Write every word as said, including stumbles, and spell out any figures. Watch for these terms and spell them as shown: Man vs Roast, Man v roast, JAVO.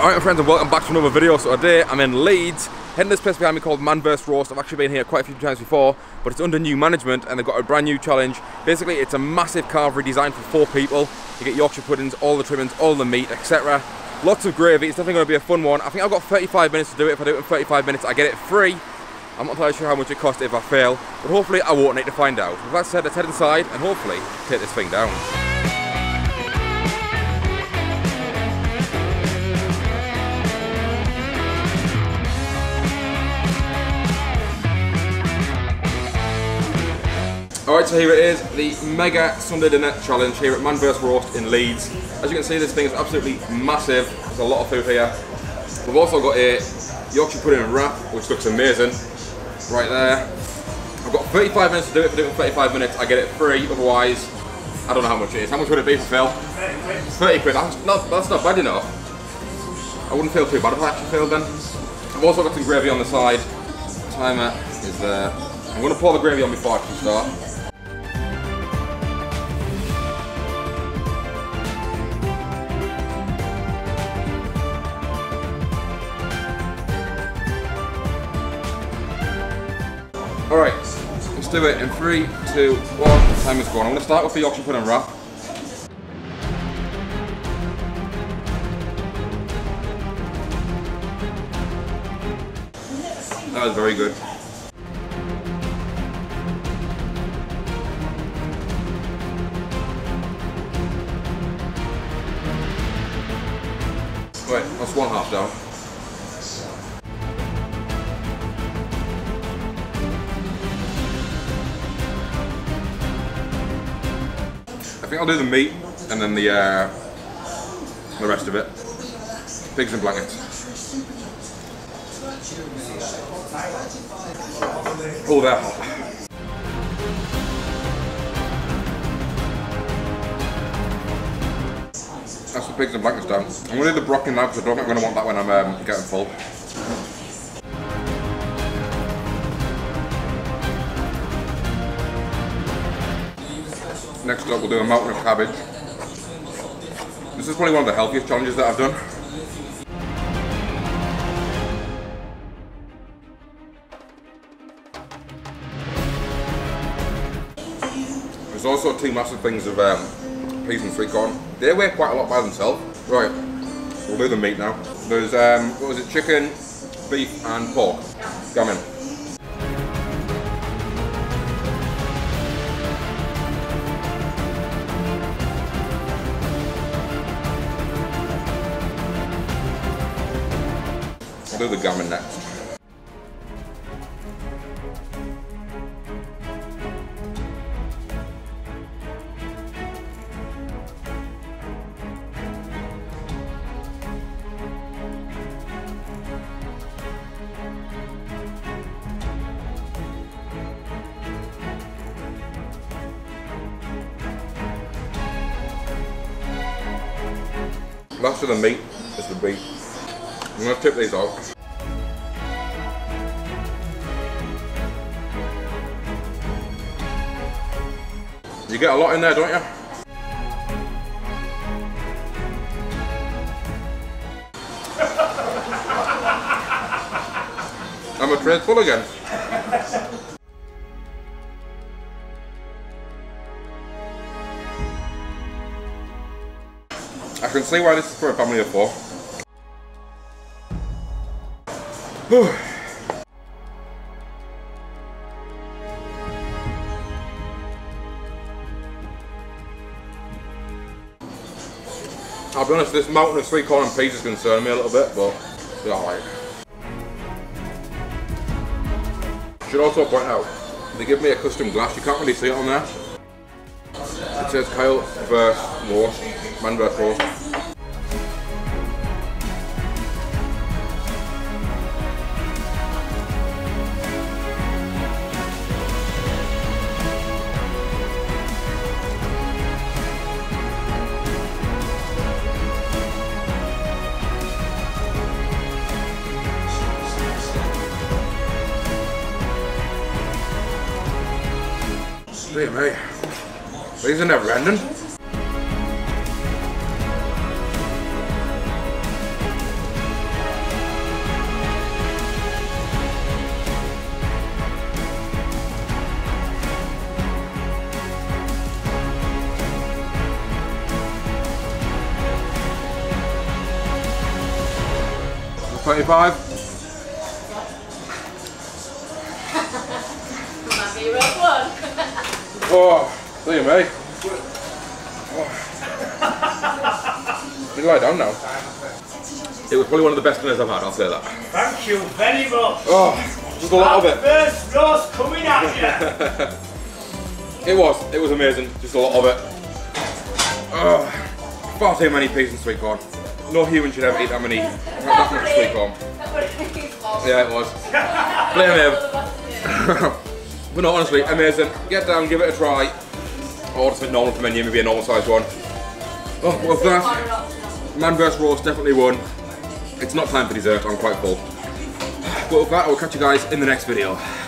Alright friends, and welcome back to another video. So today I'm in Leeds, heading to this place behind me called Man versus Roast. I've actually been here quite a few times before, but it's under new management and they've got a brand new challenge. Basically it's a massive carve redesign for four people. You get Yorkshire puddings, all the trimmings, all the meat, et cetera. Lots of gravy, it's definitely going to be a fun one. I think I've got thirty-five minutes to do it. If I do it in thirty-five minutes I get it free. I'm not entirely sure how much it costs if I fail, but hopefully I won't need to find out. With that said, let's head inside and hopefully take this thing down. Alright, so here it is, the Mega Sunday Dinner Challenge here at Man versus Roast in Leeds. As you can see, this thing is absolutely massive. There's a lot of food here. We've also got a Yorkshire pudding wrap, which looks amazing, right there. I've got thirty-five minutes to do it. If I do it in thirty-five minutes, I get it free. Otherwise, I don't know how much it is. How much would it be for Phil? thirty quid. That's not, that's not bad enough. I wouldn't feel too bad if I actually failed then. I've also got some gravy on the side. Timer is there. I'm going to pour the gravy on before I can start. Alright, let's do it in three, two, one, time is gone. I'm going to start with the Yorkshire pudding wrap. That was very good. Wait, that's one half down. I think I'll do the meat and then the uh, the rest of it. Pigs and blankets. Oh, they're hot. That's the pigs and blankets down. I'm going to do the broccoli now because I don't think I'm going to want that when I'm um, getting full. Next up, we'll do a mountain of cabbage. This is probably one of the healthiest challenges that I've done. There's also two massive things of um, peas and sweet corn. They weigh quite a lot by themselves. Right, we'll do the meat now. There's, um, what was it, chicken, beef and pork. Come in. Do the gammon next. Last of the meat is the beef. I'm going to tip these out. You get a lot in there, don't you? I'm a trade full again. I can see why this is for a family of four. Whew. I'll be honest, this mountain of sweet corn and peas is concerning me a little bit, but it's alright. Should also point out, they give me a custom glass, you can't really see it on there. It says Kyle versus Roast, Man versus Roast. Hey, mate. These are never ending. twenty-five. Might be a rough one. Oh, look at me. Oh. Let me lie down now. It was probably one of the best dinners I've had, I'll say that. Thank you very much. Oh, just a lot of it. First roast coming at you. It was, it was amazing, just a lot of it. Ugh. Far too many peas and sweet corn. No human should ever eat that many, that much sweet corn. Yeah, it was. Blame him. But no, honestly, amazing. Get down, give it a try. Or just a normal for menu, maybe a normal sized one. Oh, what's that? Man vs Roast definitely won. It's not time for dessert, I'm quite full. But with that, I will catch you guys in the next video.